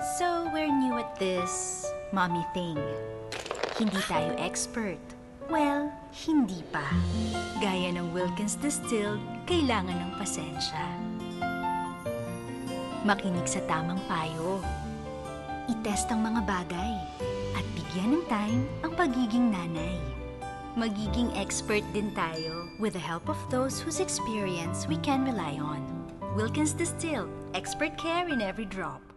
So we're new at this mommy thing. Hindi tayo expert. Well, hindi pa. Gaya ng Wilkins Distilled, kailangan ng pasensya. Makinig sa tamang payo. Itest ang mga bagay. At bigyan ng time ang pagiging nanay. Magiging expert din tayo with the help of those whose experience we can rely on. Wilkins Distilled, expert care in every drop.